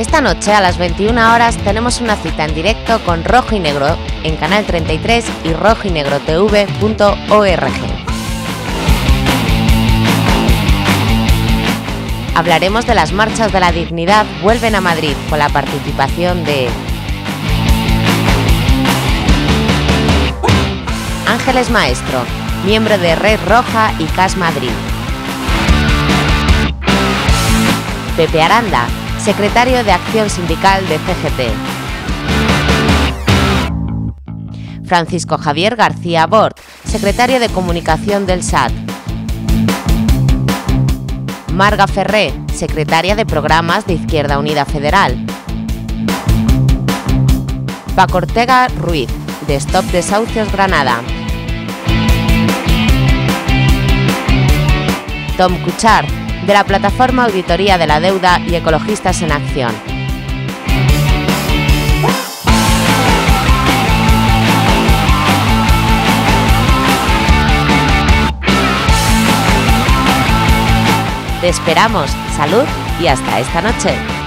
Esta noche a las 21 horas tenemos una cita en directo con Rojo y Negro en Canal 33 y rojinegrotv.org. Hablaremos de las Marchas de la Dignidad vuelven a Madrid con la participación de Ángeles Maestro, miembro de Red Roja y Cas Madrid. Pepe Aranda, secretario de Acción Sindical de CGT. Francisco Javier García Bort, secretario de Comunicación del SAT. Marga Ferré, secretaria de Programas de Izquierda Unida Federal. Paco Ortega Ruiz, de Stop Desahucios Granada. Tom Kucharz, de la Plataforma Auditoría de la Deuda y Ecologistas en Acción. Te esperamos, salud y hasta esta noche.